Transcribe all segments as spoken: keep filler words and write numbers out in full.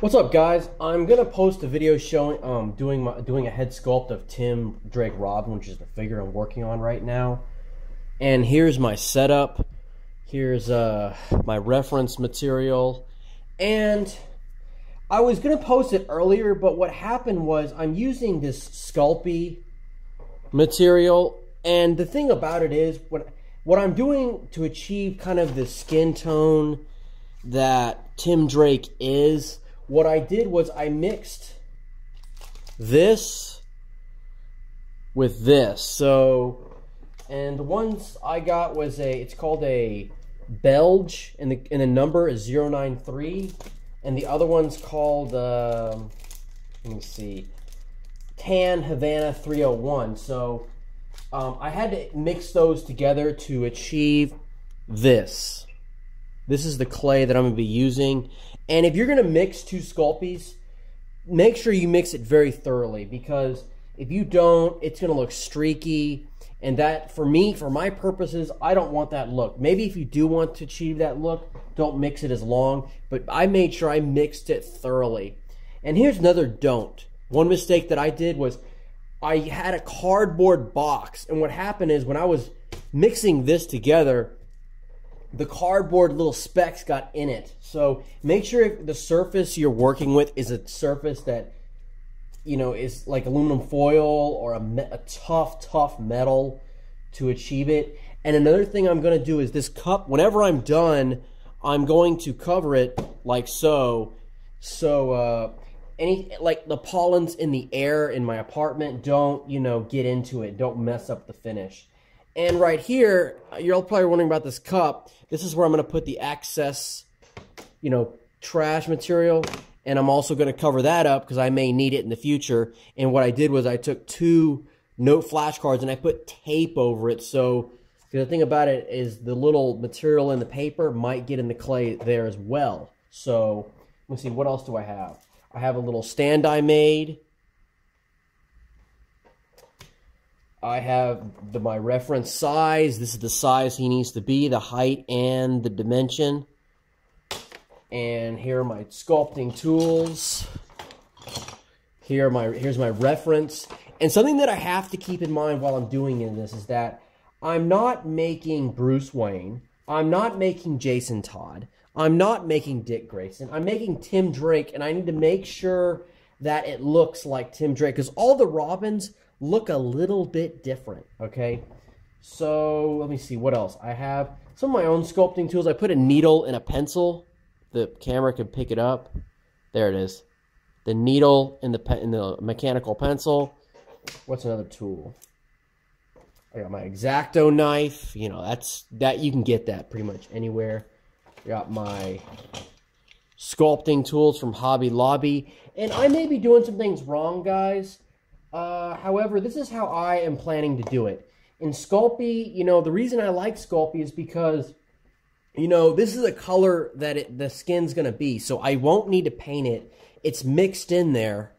What's up, guys? I'm gonna post a video showing um doing my doing a head sculpt of Tim Drake Robin, which is the figure I'm working on right now. And here's my setup. Here's uh my reference material. And I was gonna post it earlier, but what happened was I'm using this Sculpey material, and the thing about it is what what I'm doing to achieve kind of the skin tone that Tim Drake is. What I did was I mixed this with this. So, and the ones I got was a, it's called a Belge, and the, and the number is zero nine three. And the other one's called, um, let me see, Tan Havana three oh one. So, um, I had to mix those together to achieve this. This is the clay that I'm going to be using. And if you're going to mix two Sculpeys, make sure you mix it very thoroughly, because if you don't, it's going to look streaky. And that, for me, for my purposes, I don't want that look. Maybe if you do want to achieve that look, don't mix it as long. But I made sure I mixed it thoroughly. And here's another don't. One mistake that I did was I had a cardboard box. And what happened is when I was mixing this together, the cardboard little specks got in it. So make sure the surface you're working with is a surface that, you know, is like aluminum foil or a, me a tough, tough metal to achieve it. And another thing I'm going to do is this cup, whenever I'm done, I'm going to cover it like so. So uh, any like the pollens in the air in my apartment don't, you know, get into it. Don't mess up the finish. And right here, you're all probably wondering about this cup. This is where I'm going to put the excess, you know, trash material. And I'm also going to cover that up because I may need it in the future. And what I did was I took two note flashcards and I put tape over it. So the thing about it is the little material in the paper might get in the clay there as well. So let me see, what else do I have? I have a little stand I made. I have the, my reference size. This is the size he needs to be, the height and the dimension. And here are my sculpting tools. Here are my, here's my reference. And something that I have to keep in mind while I'm doing in this is that I'm not making Bruce Wayne. I'm not making Jason Todd. I'm not making Dick Grayson. I'm making Tim Drake, and I need to make sure that it looks like Tim Drake, because all the Robins look a little bit different, okay? So, let me see, what else? I have some of my own sculpting tools. I put a needle and a pencil. The camera can pick it up. There it is. The needle and the, pe and the mechanical pencil. What's another tool? I got my X-Acto knife. You know, that's that you can get that pretty much anywhere. I got my sculpting tools from Hobby Lobby. And I may be doing some things wrong, guys. Uh, however, this is how I am planning to do it. In Sculpey, you know, the reason I like Sculpey is because, you know, this is a color that it, the skin's going to be, so I won't need to paint it. It's mixed in there,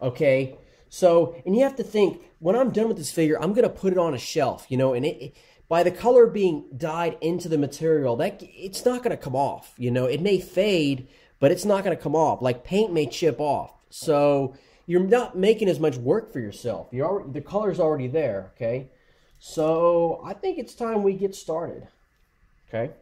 okay? So, and you have to think, when I'm done with this figure, I'm going to put it on a shelf, you know, and it, it by the color being dyed into the material, that it's not going to come off, you know? It may fade, but it's not going to come off. Like, paint may chip off, so you're not making as much work for yourself. You're already, the color's already there, okay? So I think it's time we get started, okay?